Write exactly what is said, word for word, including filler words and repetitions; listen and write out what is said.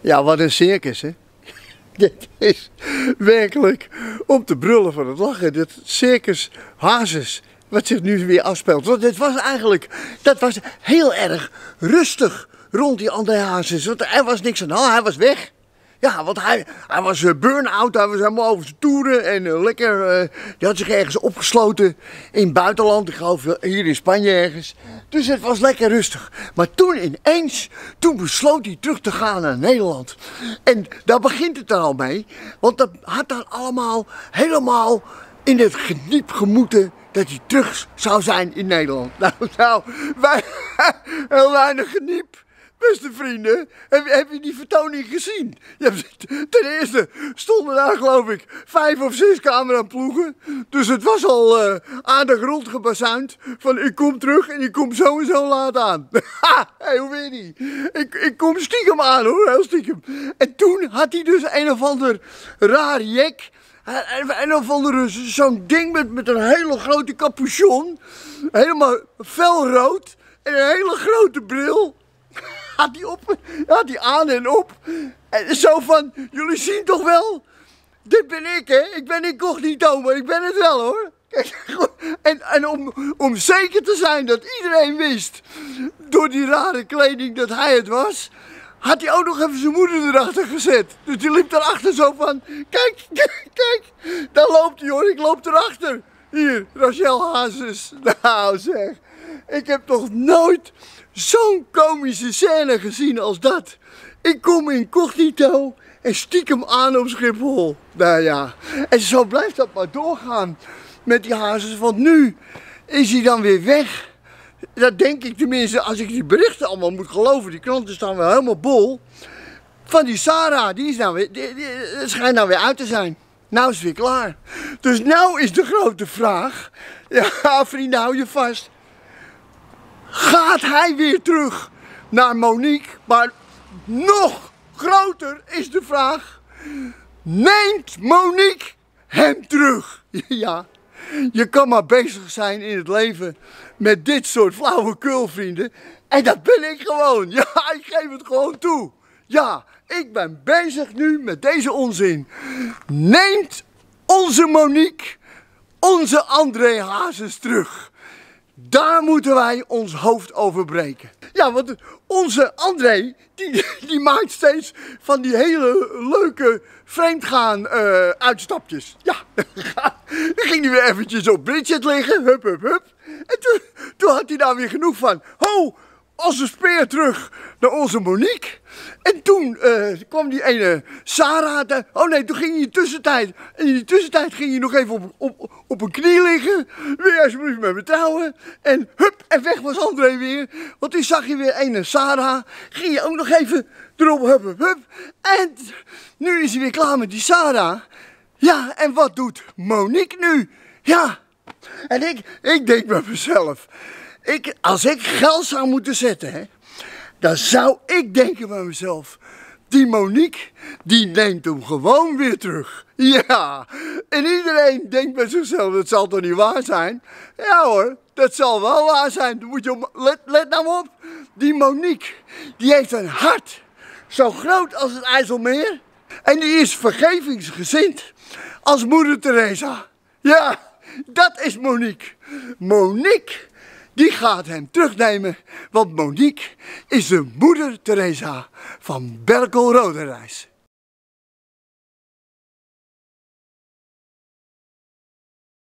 Ja, wat een circus, hè? Dit is werkelijk om te brullen van het lachen. Dit circus Hazes, wat zich nu weer afspeelt. Want dit was eigenlijk, dat was heel erg rustig rond die André Hazes. Want er was niks aan de hand, hij was weg. Ja, want hij, hij was burn-out, hij was helemaal over zijn toeren en uh, lekker, uh, die had zich ergens opgesloten in het buitenland, ik geloof hier in Spanje ergens. Dus het was lekker rustig. Maar toen ineens, toen besloot hij terug te gaan naar Nederland. En daar begint het dan al mee, want dat had dan allemaal helemaal in het geniep gemoeten dat hij terug zou zijn in Nederland. Nou, nou wij, heel weinig geniep. Beste vrienden, heb, heb je die vertoning gezien? Je hebt, ten eerste stonden daar geloof ik vijf of zes cameraploegen. Dus het was al uh, aardig rondgebazuind van ik kom terug en ik kom sowieso laat aan. Ha, hey, hoe weet je? Ik, ik kom stiekem aan hoor, heel stiekem. En toen had hij dus een of ander raar jek. En dan vond zo'n ding met, met een hele grote capuchon. Helemaal felrood en een hele grote bril. Had die, op, had die aan en op. En zo van, jullie zien toch wel? Dit ben ik, hè? Ik ben incognito, maar ik ben het wel, hoor. En, en om, om zeker te zijn dat iedereen wist, door die rare kleding, dat hij het was, had hij ook nog even zijn moeder erachter gezet. Dus die liep erachter zo van, kijk, kijk, kijk, daar loopt hij, hoor. Ik loop erachter. Hier, Rachel Hazes. Nou, zeg. Ik heb toch nooit zo'n komische scène gezien als dat. Ik kom incognito en stiekem aan op Schiphol. Nou ja, en zo blijft dat maar doorgaan met die Hazes. Want nu is hij dan weer weg. Dat denk ik tenminste, als ik die berichten allemaal moet geloven. Die kranten staan wel helemaal bol. Van die Sarah, die, is nou weer, die, die schijnt nou weer uit te zijn. Nou is het weer klaar. Dus nou is de grote vraag. Ja, vrienden, hou je vast. Gaat hij weer terug naar Monique? Maar nog groter is de vraag, neemt Monique hem terug? Ja, je kan maar bezig zijn in het leven met dit soort flauwekul, vrienden. En dat ben ik gewoon. Ja, ik geef het gewoon toe. Ja, ik ben bezig nu met deze onzin. Neemt onze Monique onze André Hazes terug? Daar moeten wij ons hoofd over breken. Ja, want onze André, die, die maakt steeds van die hele leuke vreemdgaan uh, uitstapjes. Ja, dan ging hij weer eventjes op Bridget liggen, hup, hup, hup. En toen, toen had hij daar weer genoeg van. Ho, onze speer terug naar onze Monique. En toen uh, kwam die ene Sarah, de, oh nee, toen ging hij in de tussentijd, in die tussentijd ging hij nog even op, op, op een knie liggen. Wil je alsjeblieft met me trouwen? En hup, en weg was André weer. Want toen zag je weer ene Sarah, ging je ook nog even erop, hup, hup, hup. En nu is hij weer klaar met die Sarah. Ja, en wat doet Monique nu? Ja, en ik, ik denk bij mezelf, ik, als ik geld zou moeten zetten, hè. Dan zou ik denken bij mezelf, die Monique, die neemt hem gewoon weer terug. Ja, en iedereen denkt bij zichzelf, dat zal toch niet waar zijn? Ja hoor, dat zal wel waar zijn. Dan moet je op, let, let nou op, die Monique, die heeft een hart zo groot als het IJsselmeer. En die is vergevingsgezind als Moeder Teresa. Ja, dat is Monique. Monique. Die gaat hem terugnemen, want Monique is de Moeder Teresa van Berkel Rodenrijs.